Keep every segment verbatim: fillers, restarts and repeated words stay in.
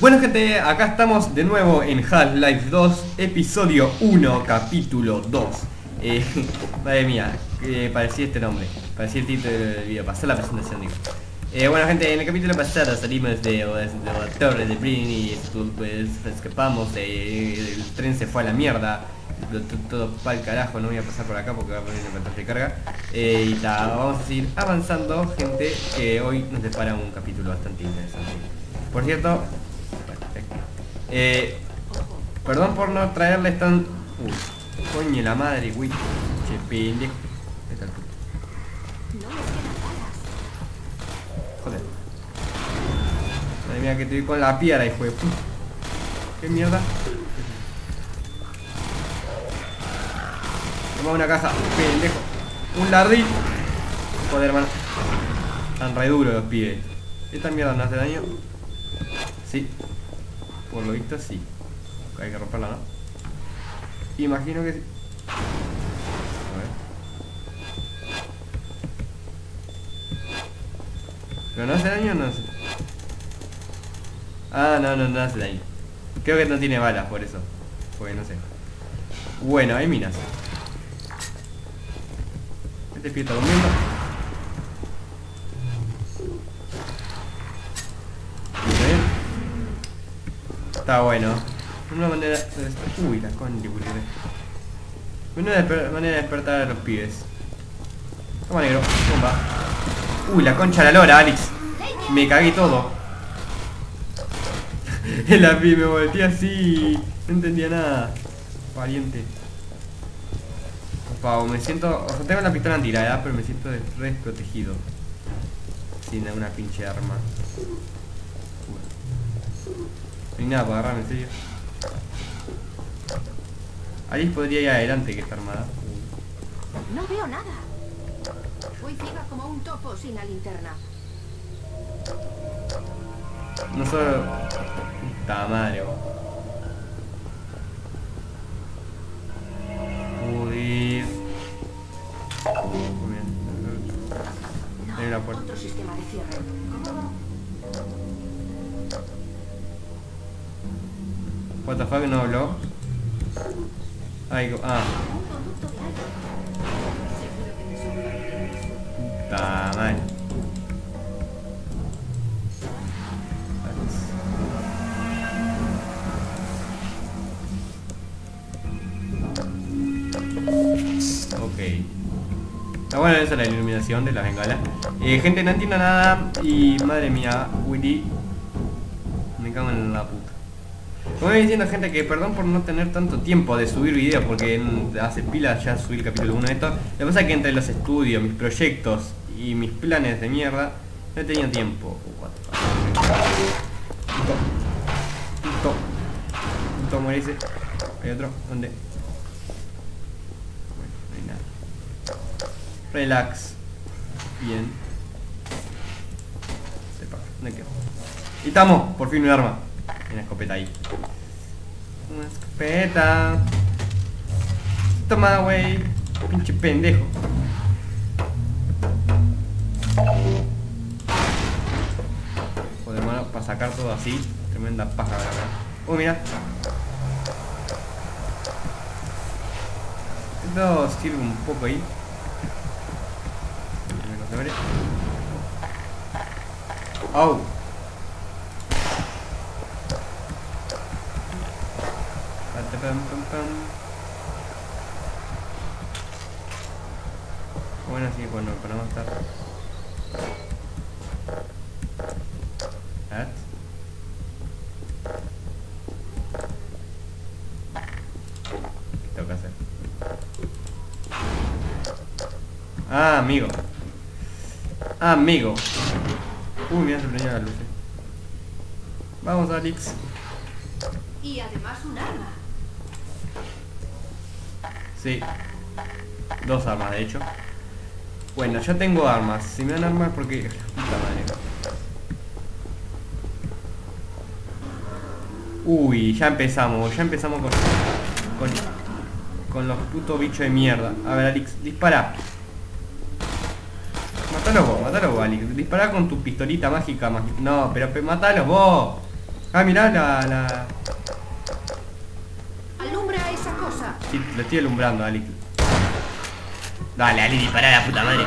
Bueno gente, acá estamos de nuevo en Half-Life dos, episodio uno, capítulo dos. eh, Madre mía, eh, parecía este nombre, parecía el título del video, pasó la presentación digo. Eh, bueno gente, en el capítulo pasado salimos de, de, de la torre de Brin y pues, escapamos, eh, el tren se fue a la mierda. Todo pa'l carajo, no voy a pasar por acá porque va a poner una pantalla de carga. eh, Y ta, vamos a seguir avanzando gente, que hoy nos depara un capítulo bastante interesante. Por cierto, eh, perdón por no traerles tan... Uy, coño la madre, güey. Che pendejo. Joder. Madre mía que te vi con la piedra, hijo de puta. ¿Qué mierda? Toma una caja, pendejo. Un lardín. Joder, hermano. Están re duros los pibes. ¿Esta mierda no hace daño? Sí. Por lo visto sí. Hay que romperla, ¿no? Imagino que sí. A ver. ¿Pero no hace daño o no hace? Ah, no, no, no hace daño. Creo que no tiene balas por eso. Porque no sé. Bueno, hay minas. Este pie está durmiendo. Está bueno. Una manera de despertar. Uy, la contribuidora. Una manera de despertar a los pibes. Toma negro. Bomba. Uy, la concha de la lora, Alix. Me cagué todo. La pibe me volteé así. No entendía nada. Pariente. Pau, me siento... O sea, tengo la pistola antirada, pero me siento desprotegido. Sin una pinche arma. Bueno. No hay nada para agarrarme, en serio. Alice podría ir adelante que está armada. No veo nada. Voy ciega como un topo sin la linterna. No solo... Puta madre, vos. Joder. Muy bien. Hay una puerta. Otro sistema de cierre. What the fuck, no habló. Ay, ah. Puta madre. Ah, bueno, esa es la iluminación de las bengalas. Eh, gente, no entiendo nada. Y madre mía, Willy. Me cago en la puta. Como voy diciendo gente que perdón por no tener tanto tiempo de subir videos, porque hace pilas ya subí el capítulo uno de esto. Lo que pasa es que entre los estudios, mis proyectos y mis planes de mierda, no he tenido tiempo. Punto. Punto. Punto morirse. Hay otro. ¿Dónde? Relax. Bien. Sepa, no quedó. Y estamos, por fin un arma. Una escopeta ahí. Una escopeta. Toma, güey. Pinche pendejo. Joder, hermano, para sacar todo así. Tremenda paja, ¿verdad? Uy, mira. Esto sirve un poco ahí. Oh. Bueno, sí, bueno, para no estar. At. ¿Qué tengo que hacer? Ah, amigo. Amigo. Uy, mira, se prendía la luz. Vamos, Alix. Y además un arma. Sí. Dos armas, de hecho. Bueno, ya tengo armas. Si me dan armas porque... Puta madre. Uy, ya empezamos. Ya empezamos con... Con, con los putos bichos de mierda. A ver, Alix, dispara. Matalos vos, matalos vos, Alix. Dispará con tu pistolita mágica, mágica. No, pero pe, matalos vos. Ah, mirá la... la... Alumbra esa cosa. Sí, lo estoy alumbrando, Alix. Dale, Alix, dispará a la puta madre.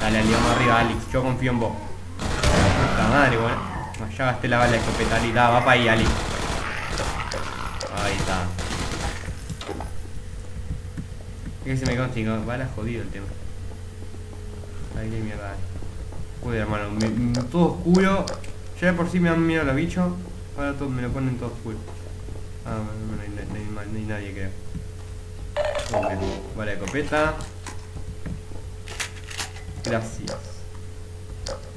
Dale, Alix, vamos arriba, Alix. Yo confío en vos. Puta madre, bueno. Ya gasté la bala de escopeta, Alix. Da, va para ahí, Alix. Ahí está. Que se me consiga, bala jodido el tema. Ay, qué mierda. Joder, hermano, me, me, todo oscuro. Ya de por sí me dan miedo los bichos. Ahora todo, me lo ponen todo oscuro. Ah, no, no, hay, no, hay, no, hay, no hay nadie, creo. Okay. Vale, escopeta. Gracias.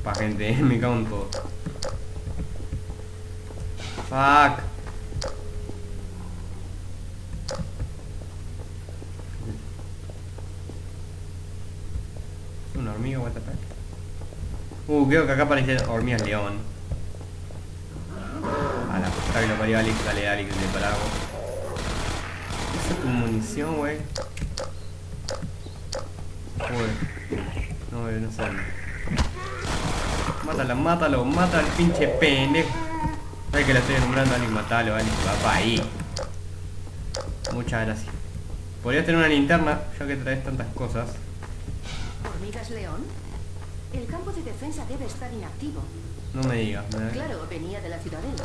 Pa, gente, ¿eh? Me cago en todo. Fuck. Una hormiga, what the fuck. Uh, creo que acá aparecen hormigas león. A la puta que lo parió Alix, dale Alix, le paramos. ¿Esa es tu munición, wey? Uy. No, wey, no sale. Mátalo, mátalo, mátalo al pinche pendejo. Ay, que la estoy nombrando, Alix, matalo, Alix, papá, ahí. Muchas gracias. Podrías tener una linterna, ya que traes tantas cosas. ¿Hormigas león? El campo de defensa debe estar inactivo. No me digas, ¿eh? Claro, venía de la ciudadela.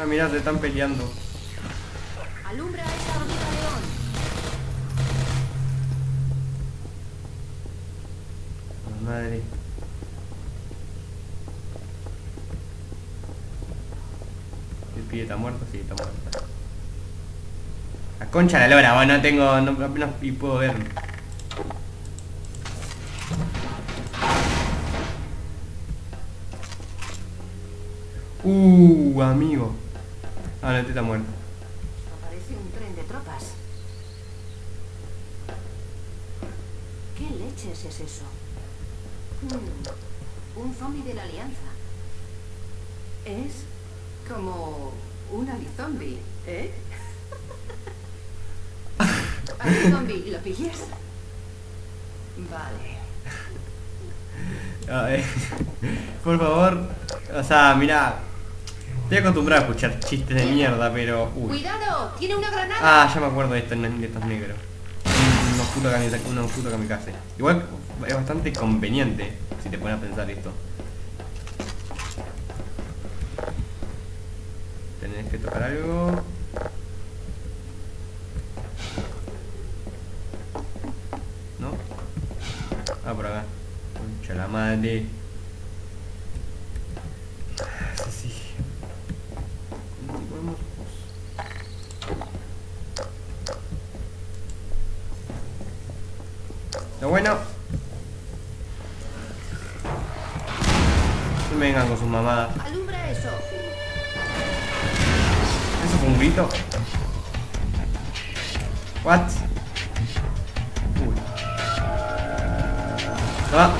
Ah, mirá, se están peleando. Alumbra a esa hormiga león. Oh, madre. ¿El pibe está muerto? Sí, está muerto. La concha de la lora, bueno, no tengo... No, apenas puedo verlo. Uh, amigo. Ah, no, este está muerto. Aparece un tren de tropas. ¿Qué leches es eso? Mm, un zombie de la alianza. Es como un AliZombie, ¿eh? AliZombie, ¿lo pillas? Vale. A ver, por favor, o sea, mirá, estoy acostumbrado a escuchar chistes de mierda, pero... Uy. ¡Cuidado! ¡Tiene una granada! Ah, ya me acuerdo de estos, de estos negros. Unos putos kamikaze, unos putos kamikaze. Igual es bastante conveniente, si te pones a pensar esto. Tenés que tocar algo... ¿No? Ah, por acá. Concha la madre. Sí, sí. Lo bueno. No me vengan con sus mamadas. Alumbra eso. ¿Eso fue un grito? What? Uy. Ah.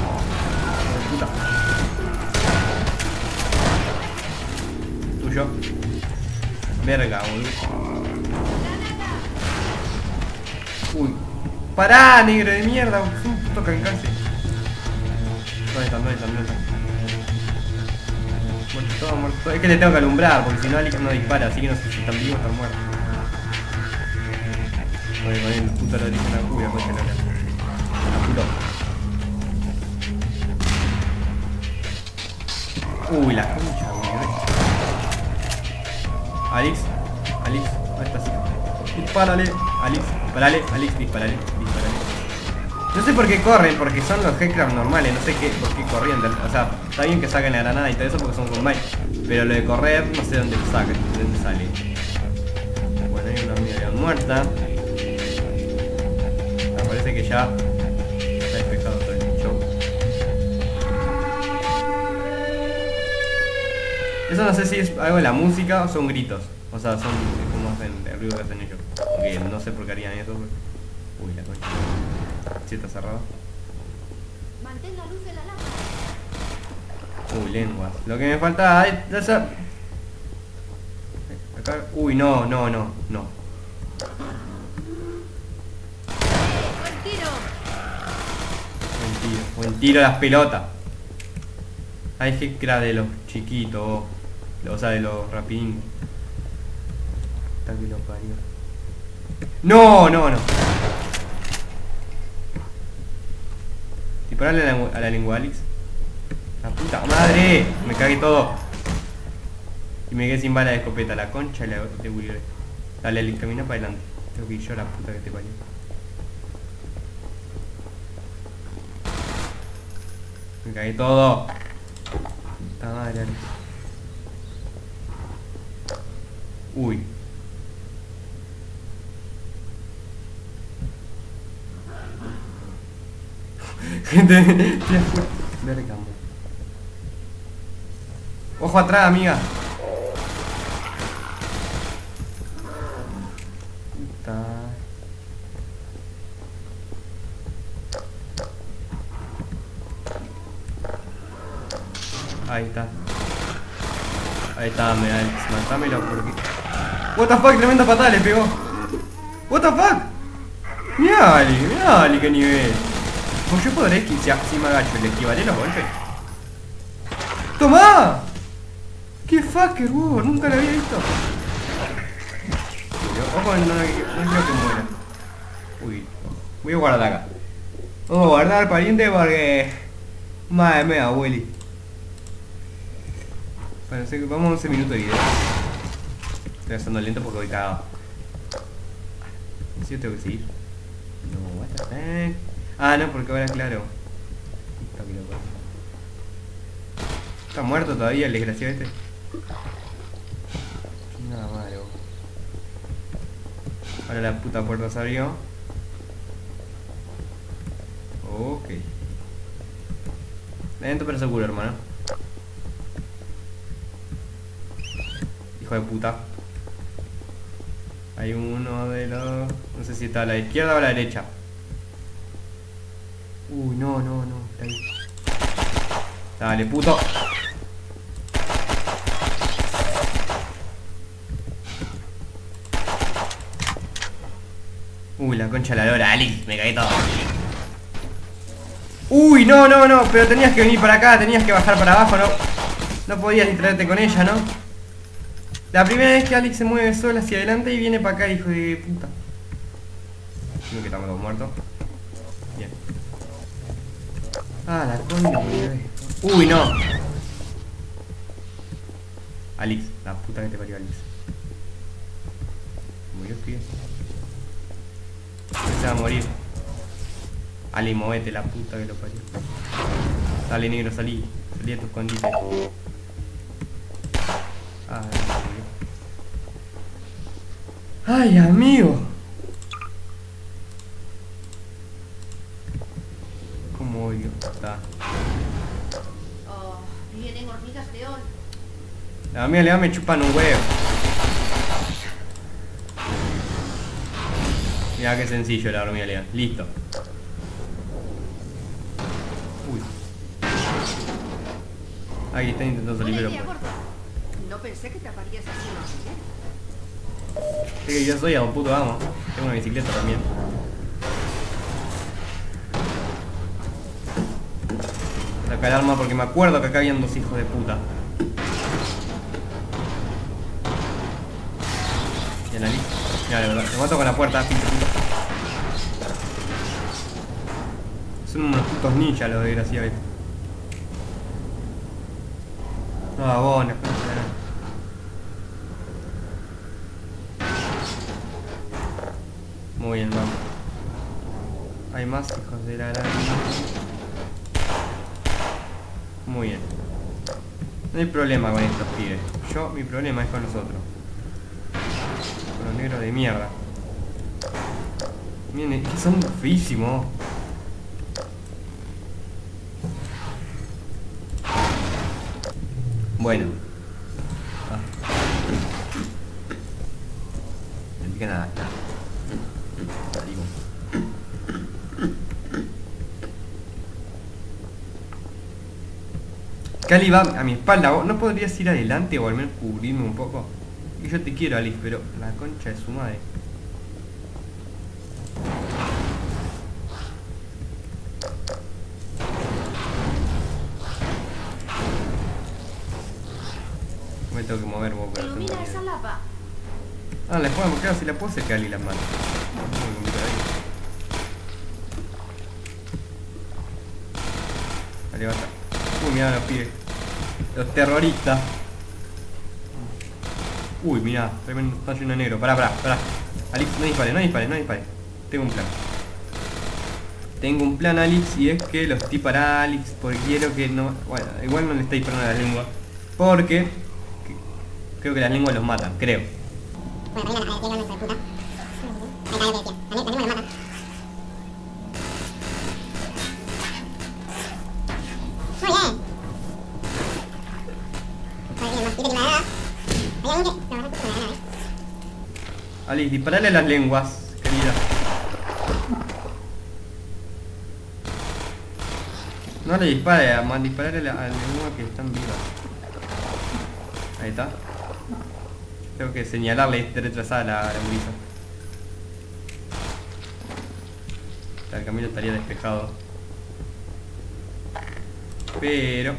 Verga, boludo. Uy. Pará, negro de mierda. Es un puto kamikaze. ¿Dónde están? ¿Dónde están? ¿Dónde están? Muerto todo, muerto todo. Es que le tengo que alumbrar, porque si no Alix no dispara, así que no sé si están vivos o están muertos. Oye, con el puto lo dice una cubia, pues que no la... Uy, la concha, boludo. Alix, Alix, ahí está, sí. Disparale, Alix, disparale, Alix, disparale, disparale. No sé por qué corren, porque son los headcrabs normales, no sé qué, por qué corrían. O sea, está bien que saquen la granada y todo eso porque son combate. Pero lo de correr, no sé dónde saca, de dónde sale. Bueno, hay una hormiga muerta. Me parece que ya está despejado todo el show. Eso no sé si es algo de la música o son gritos. O sea, son como hacen el ruido que hacen ellos. Aunque no sé por qué harían eso. Uy, la concha. Sí, está cerrado. Mantén la luz de la lámpara. Uy, lenguas. Lo que me falta es... Esa... Acá... Uy, no, no, no, no. Buen tiro. Buen tiro, buen tiro a las pelotas. Hay que era de los chiquitos, o sea, de los rapidín. Que lo parió. No, no, no. Dispararle a la, a la lengua, Alix. La puta madre. Me cagué todo. Y me quedé sin bala de escopeta. La concha y la de Willy. Dale, Alix, camina para adelante. Tengo que ir yo a la puta que te parió. Me cagué todo. Puta madre, Alix. Uy. Gente, verga. Ojo atrás, amiga. Puta. Ahí está. Ahí está, me da el... Matámelo porque... What the fuck, tremenda patada le pegó. What the fuck. Mirá, Ali, mirá, Ali, qué nivel. Pues yo podré esquivar, si me agacho, le esquivaré los golpes. ¡Tomá! ¡Qué fucker, wow! Nunca lo había visto. Ojo, no, no, no creo que muera. Uy, voy a guardar acá. Vamos a guardar, pariente, porque... Madre mía, abueli. Parece que vamos a once minutos de video. Estoy haciendo lento porque voy cagado. ¿Sí tengo que seguir? No, what the fuck. Ah, no, porque ahora claro. Está muerto todavía el desgraciado este. Nada malo. Ahora la puta puerta se abrió. Ok. Lento pero seguro, hermano. Hijo de puta. Hay uno de los... No sé si está a la izquierda o a la derecha. Uy, no, no, no, está ahí. Dale, puto. Uy, la concha de la lora, Ali, me caí todo. Uy, no, no, no, pero tenías que venir para acá, tenías que bajar para abajo, no. No podías distraerte con ella, ¿no? La primera vez que Alix se mueve sola hacia adelante y viene para acá, hijo de puta. Creo que estamos todos muertos. Bien. Ah, la coña. Uy, no. Alix, la puta que te parió, Alix. Murió, tío. Se va a morir. Ali, movete, la puta que lo parió. Dale, negro, salí. Salí a tu escondite. Ah, ay, amigo. Como odio. Está. Oh, vienen hormigas de oro. La mía le va, me chupan un huevo. Mira qué sencillo la hormiga león. Listo. Uy. Ahí están intentando salir, pero... No pensé que te aparías así, ¿no? Sí, yo soy a un puto amo. Tengo una bicicleta también. Saca el arma porque me acuerdo que acá habían dos hijos de puta. Y la lista. Ya, la verdad, te mato con la puerta, pinche puta. Son unos putos ninjas los desgraciados. Ah, vos, no, espera. Muy bien, vamos. Hay más hijos de la araña. Muy bien. No hay problema con estos pibes. Yo, mi problema es con los otros. Con los negros de mierda. Miren, es que son feísimos. Bueno. Ah. No pica nada. Cali va a mi espalda, ¿vos no podrías ir adelante o al menos cubrirme un poco? Y yo te quiero, Alix, pero la concha de su madre. Me tengo que mover vos, pero. Mira esa lapa. Ah, la podemos, claro, si la puedo secar y las manos. Vale, basta. Uy, mirá los pibes. Los terroristas. Uy, mirá, tremendo, está lleno de negro. Pará, pará, pará. Alix, no dispare, no dispare, no dispare. Tengo un plan. Tengo un plan, Alix, y es que los dispara Alix, porque quiero que no... Bueno, igual no le está disparando a las lenguas. Porque... creo que las lenguas los matan, creo. Bueno, ahí van, ahí van, puta. Ahí va, ahí va, ahí va, ahí va, ahí va. Alix, disparale a las lenguas, querida. No le dispare, además, disparale a las lenguas que están vivas. Ahí está. Tengo que señalarle retrasada la, la murisa. El camino estaría despejado. Pero...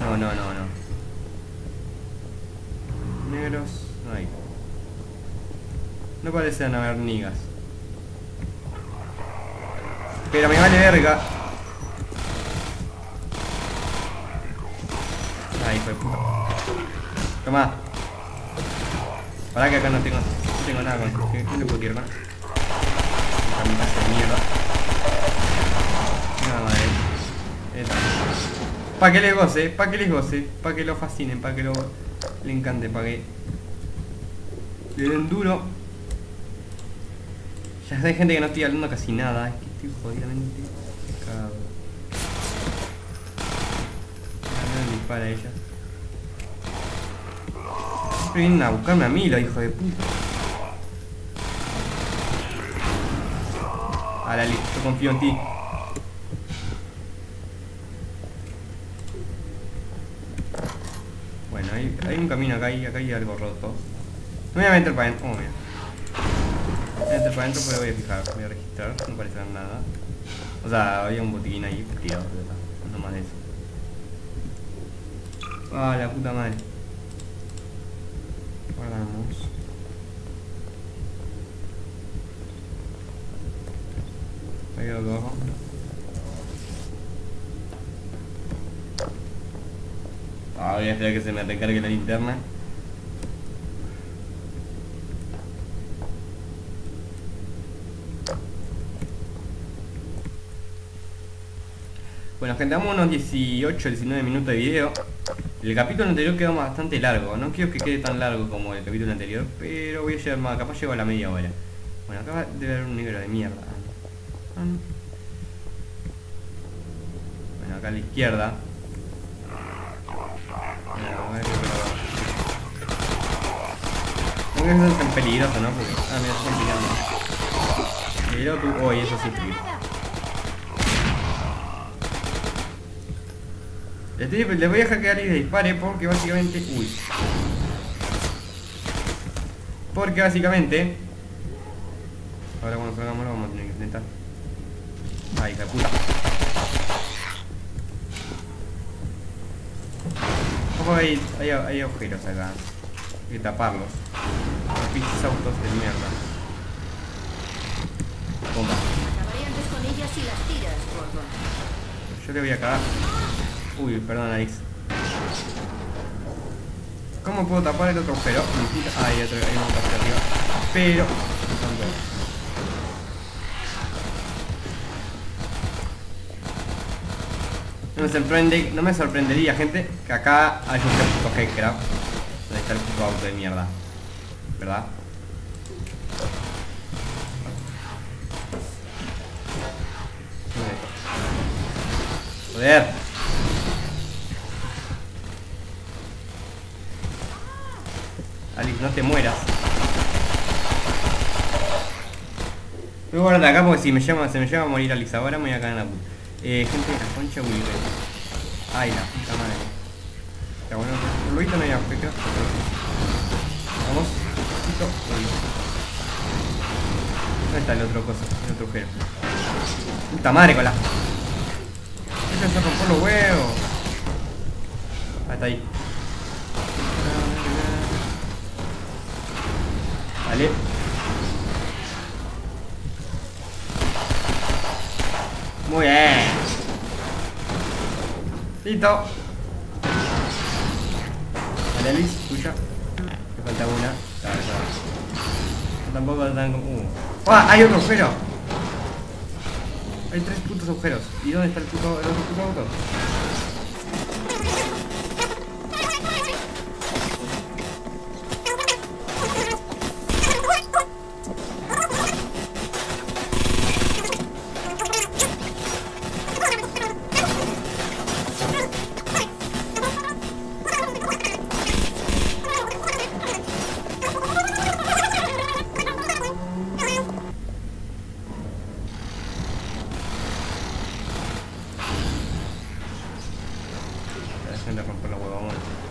No, no, no, no. Negros, no hay. No parecen haber nigas. Pero me vale verga. Ay, hijo de puta. Toma. Pará que acá no tengo. No tengo nada con. ¿Qué, qué le puedo tirar, no? Esta me pasa de mierda. No, madre. Pa' que les goce, pa' que les goce, pa' que lo fascinen, pa' que lo. Le encante, para que le den duro. Ya hay gente que no estoy hablando casi nada. Es que estoy jodidamente cagado. No me dispara ella. Pero vienen a buscarme a mí, los hijos de puta. Ahora listo, yo confío en ti. Hay, hay un camino acá y acá hay algo roto. No me voy a meter para adentro. Oh, mira. Me voy a meter para adentro, pero voy a fijar, voy a registrar, no parece nada. O sea, había un botiquín ahí tirado, no más de eso. Ah, la puta madre. Guardamos. Ahí lo cojo. Ah, voy a esperar que se me recargue la linterna. Bueno, gente, damos unos dieciocho, diecinueve minutos de video. El capítulo anterior quedó bastante largo. No quiero que quede tan largo como el capítulo anterior, pero voy a llegar más. Capaz llego a la media hora. Bueno, acá debe haber un negro de mierda. Bueno, acá a la izquierda. No creo que sea tan peligroso, ¿no? Porque... Ah, mira, están pillando. Pero tú... Oye, oh, eso sí es peligroso. Le, estoy... Le voy a hackear y le dispare porque básicamente... Uy. Porque básicamente... Ahora cuando salgamos lo vamos a tener que intentar. Ay, hija de puta. Ojo, hay, hay, hay agujeros acá. Hay que taparlos. Los pinches autos de mierda. Toma. Yo le voy a cagar. Uy, perdón, Alix. ¿Cómo puedo tapar el otro agujero? Mentira. Ah, hay otro, hay otro hacia arriba. Pero... No me sorprende, no me sorprendería, gente, que acá hay un puto headcraft. Donde está el puto auto de mierda. ¿Verdad? Joder. Alix, no te mueras. Voy a guardar acá porque si me llama, se me llama a morir Alix ahora, me voy a caer en la puta. Eh, gente de la concha Wilber. Ay, la puta madre. Ya bueno, por lo visto no hay afecto. Vamos, poquito, ¿dónde está el otro coso? El otro agujero. Puta madre, cola. Eso se rompió los huevos. está ahí. Vale. Muy bien. Listo. Vale, Alix, escucha. Me falta una. Claro, claro. Tampoco tan como... Uh. ¡Ah! ¡Hay otro agujero! Hay tres putos agujeros. ¿Y dónde está el puto, el otro puto agujero?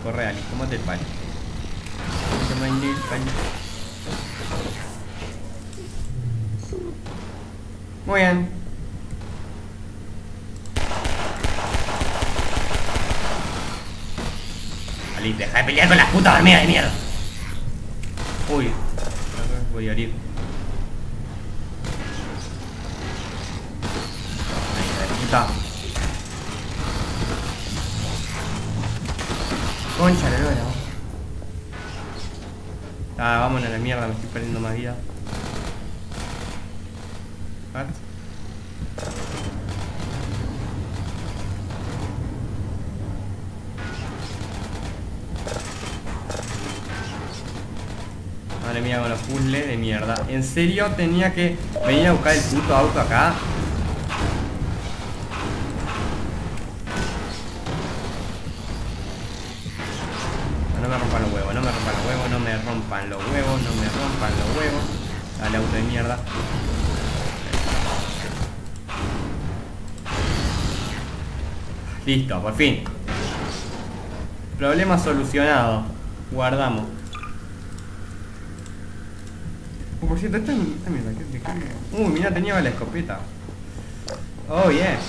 Corre, Alice, tómate el paño. Toma el paño. Muy bien. Alice, deja de pelear con las putas hormigas de mierda. Uy, voy a ir. Puta. Concha la lora. Ah, vámonos a la mierda, me estoy perdiendo más vida. ¿What? Madre mía, con los puzzles de mierda. ¿En serio tenía que venir a buscar el puto auto acá? Los huevos, no me rompan los huevos. Dale, auto de mierda. Listo, por fin. Problema solucionado. Guardamos. Oh, por cierto, esta, esta mierda, ¿qué te cambia? Uy, mirá, tenía la escopeta. Oh, yes.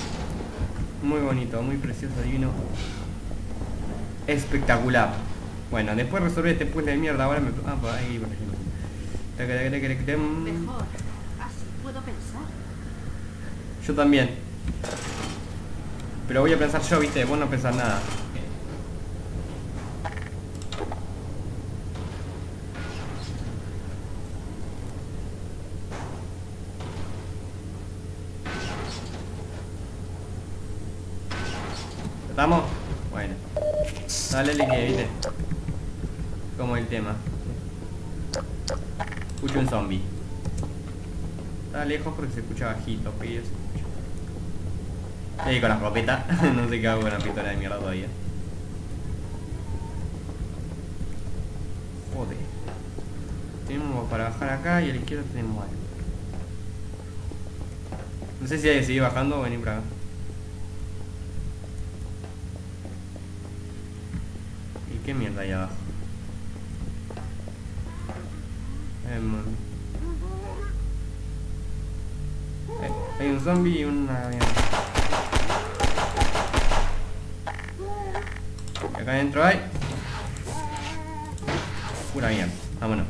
Muy bonito, muy precioso, divino. Espectacular. Bueno, después resolver este puzzle de mierda, ahora me... Ah, por ahí, por ejemplo. Mejor, así puedo pensar. Yo también. Pero voy a pensar yo, viste, vos no pensás nada. ¿Estamos? Bueno. Dale, liquide, viste. Como el tema. Escucho un zombie. Está lejos porque se escucha bajito, pillo, se escucha. Ahí con la escopeta. No sé qué hago con la pistola de mierda todavía. Joder. Tenemos para bajar acá y a la izquierda tenemos algo. No sé si hay que seguir bajando o venir para acá. ¿Y qué mierda hay abajo? Eh, hay un zombie y una... Y acá adentro hay... Pura mierda, vámonos.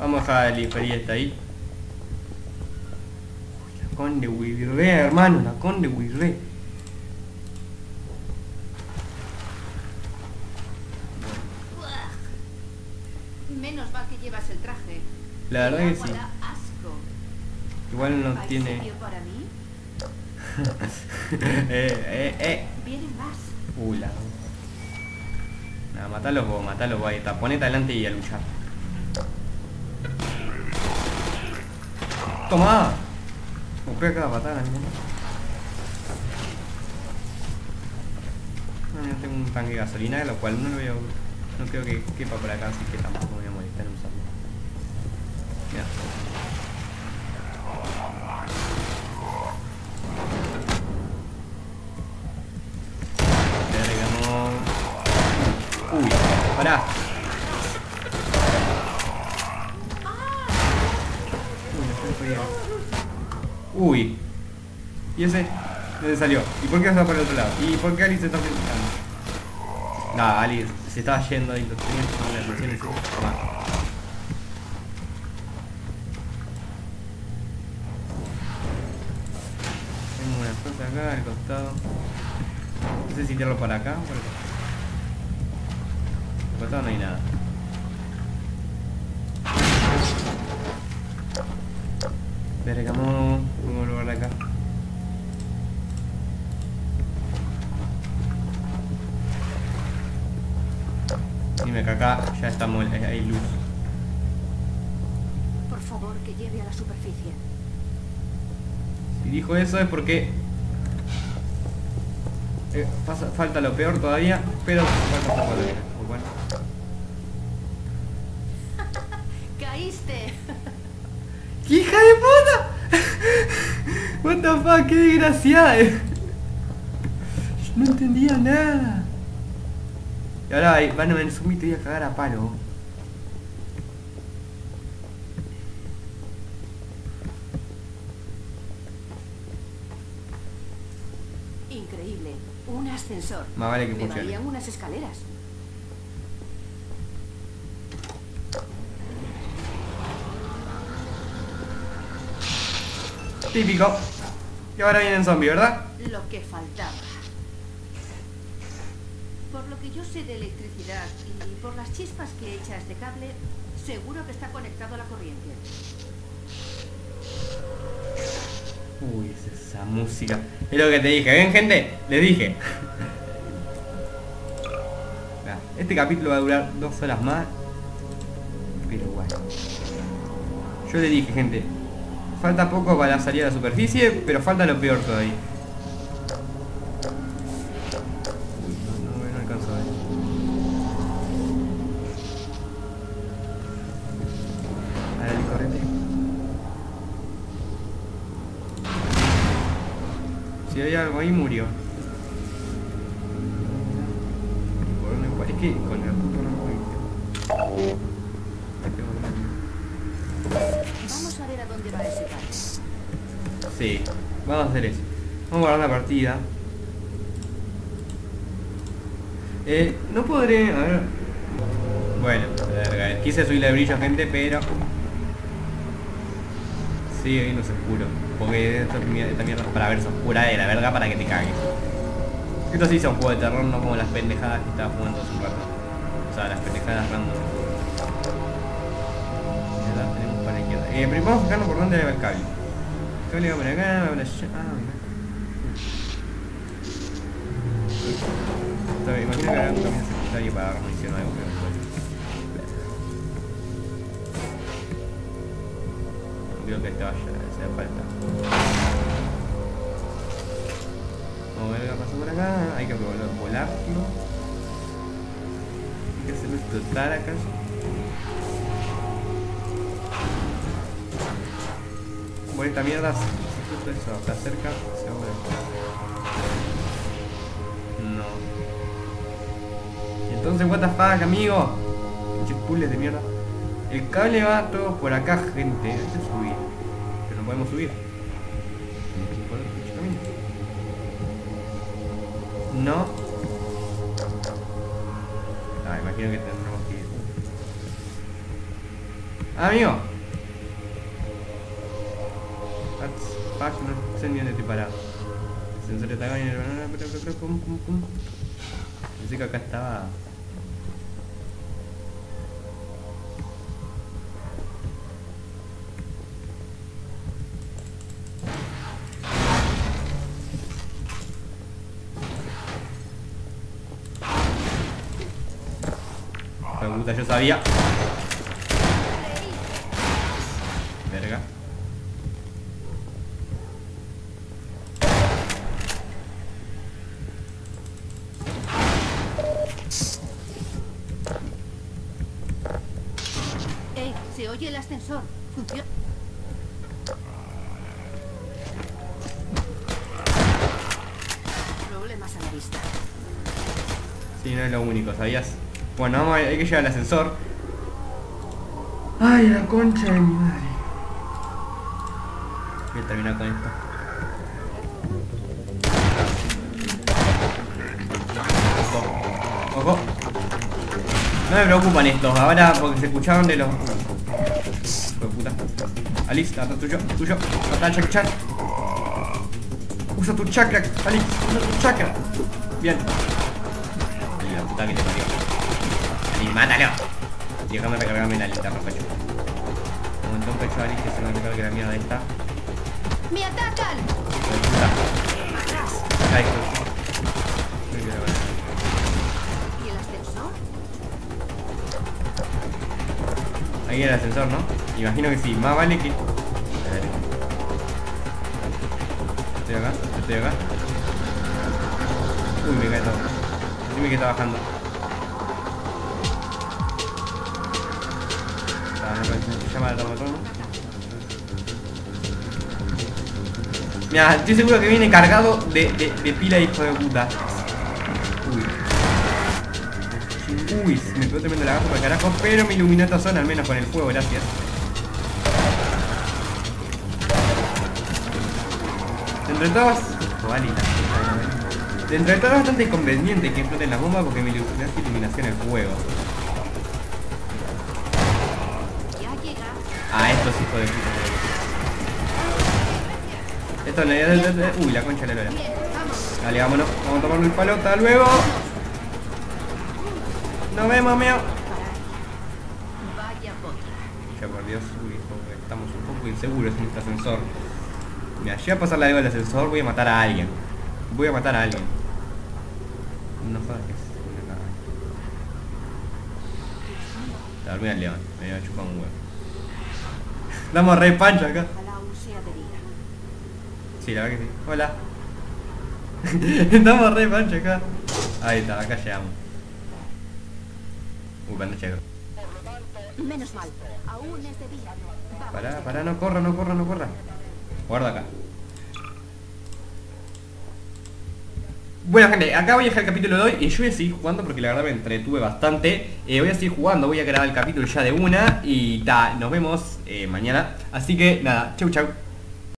Vamos a dejar el inferí esta ahí. La conde Wirre, hermano, la conde Wirre. Menos va que llevas el traje. La verdad que sí. Asco. Igual no tiene. ¿Hay sitio para mí? eh, eh, eh. Vienen más. Pula. Nada, matalos vos, matalos vos. Ahí está. Ponete adelante y a luchar. Toma. Me pega cada patada, ¿no? No, yo tengo un tanque de gasolina, lo cual no lo voy a... No creo que quepa por acá, así que tampoco me voy a molestar en usarlo. Mira. Cargamos. Uy, pará. Uy, no. Uy. ¿Y ese? ¿Dónde salió? ¿Y por qué se va para el otro lado? ¿Y por qué Alice se está pintando? Nada, Ali se estaba yendo ahí, lo tenía en las relaciones. Tengo una flota acá, al costado. No sé si tirarlo para acá o para acá. Al costado no hay nada. Vergamo, vamos a volver acá. Dime que acá ya estamos, hay luz. Por favor, que lleve a la superficie. Si dijo eso es porque eh, pasa, falta lo peor todavía, pero falta poco todavía. Bueno. Caíste. ¡Qué hija de puta! What the fuck, qué desgraciada. No entendía nada. Y ahora van a venir un mito y voy a cagar a palo. Increíble, un ascensor. Más vale que funcione. Me valían unas escaleras. Típico. Y ahora vienen zombies, ¿verdad? Lo que faltaba. Por lo que yo sé de electricidad y por las chispas que echas de cable, seguro que está conectado a la corriente. Uy, es esa música. Es lo que te dije, ¿ven, gente? Les dije. Este capítulo va a durar dos horas más. Pero bueno. Yo le dije, gente. Falta poco para salir a la superficie, pero falta lo peor todavía. Si hay algo ahí, murió. ¿Por qué? Con el puto no voy. Vamos a ver a dónde va ese parque. Sí, vamos a hacer eso. Vamos a guardar la partida. Eh, no podré... A ver... Bueno, verga, quise subirle el brillo a gente, pero... Sigue viendo oscuro. Porque esta mierda es para verse oscura de la verga para que te cagues. Esto sí es un juego de terror, no como las pendejadas que estaba jugando hace un rato. O sea, las pendejadas random. Ya la tenemos para la izquierda. Eh, primero vamos a fijarnos por dónde va el cable. El cable va por acá, va por allá. Ah, mira. Bien, imagino que ahora también es secundario para dar munición o algo que no. Creo que este vaya, se da falta. Vamos a ver qué pasa por acá. Hay que volver a volarlo. Hay que hacerlo explotar acá. Bueno, esta mierda, si justo eso está cerca, se va a volar. No. Entonces, what the fuck, amigo. Muchos puzzles de mierda. El cable va todo por acá, gente. Hay que subir. Pero no podemos subir. No. Ah, imagino que tendremos que ir. Ah, amigo. Pack, no sé ni dónde estoy parado. El sensor está acá y el banana. Pensé que acá estaba. Yo sabía. Verga. Hey, se oye el ascensor. Funciona. Problemas a la vista. Sí, no es lo único, ¿sabías? Bueno, vamos a, hay que llegar al ascensor. Ay, la concha de mi madre. Voy a terminar con esto. Ojo. Ojo. No me preocupan estos, ahora porque se escucharon de los... Hijo de puta. Alix, está tuyo, tuyo. Está chakra. Usa tu chakra, Alix, usa tu chakra. Bien. Ay, la puta que te parió. Alix, mátalo. Déjame recargarme la lista, pecho. Un montón pecho, Alix, que se me recargue la mierda esta. ¡Me atacan! Saca esto. Ahí era el ascensor, ¿no? Imagino que sí, más vale que... Estoy acá, estoy acá. Uy, me cae todo. Dime que está bajando. Se llama el automotor, ¿no? Mira, estoy seguro que viene cargado de, de, de pila, hijo de puta. Uy, me quedó tremendo la gafa para el carajo, pero me iluminó esta zona, al menos con el fuego, gracias. Dentro de todos... Dentro de todo es bastante inconveniente que exploten las bombas porque me iluminó esta iluminación el fuego. Ah, estos hijos de puta. Esto no era... Uy, la concha de la lora. Dale, vámonos. Vamos a tomarle el palo, hasta luego. Nos vemos, meo. Ya por Dios, uy, estamos un poco inseguros en este ascensor. Mira, si voy a pasarle algo al ascensor, voy a matar a alguien. Voy a matar a alguien. No jodas que es. Te dormí al león, me iba a chupar un huevo. Damos re pancho acá. Sí, la verdad que sí. Hola. Damos re pancho acá. Ahí está, acá llegamos. Uh, cuando llego. Menos mal, aún es de día. Pará, pará, no corra, no corra, no corra. Guarda acá. Bueno, gente, acá voy a dejar el capítulo de hoy. Y yo voy a seguir jugando porque la verdad me entretuve bastante. eh, Voy a seguir jugando, voy a grabar el capítulo ya de una. Y ta, nos vemos eh, mañana. Así que nada, chau chau.